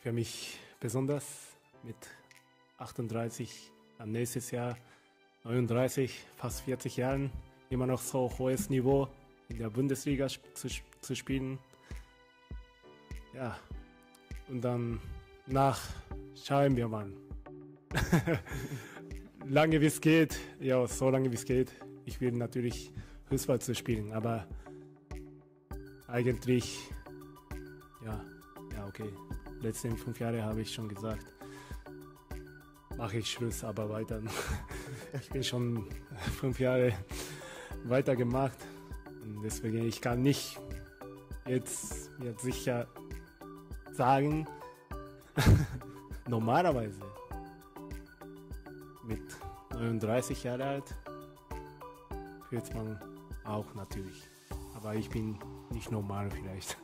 für mich besonders. Mit 38, dann nächstes Jahr 39, fast 40 Jahren, immer noch so hohes Niveau in der Bundesliga zu spielen. Ja, und dann schauen wir mal. Lange wie es geht, ja, so lange wie es geht. Ich will natürlich Fußball zu spielen, aber eigentlich, ja, okay. Letzten 5 Jahre habe ich schon gesagt, mache ich Schluss, aber weiter. Ich bin schon 5 Jahre weitergemacht und deswegen ich kann nicht jetzt sicher sagen, normalerweise mit 39 Jahren alt wird man auch natürlich, aber ich bin nicht normal vielleicht.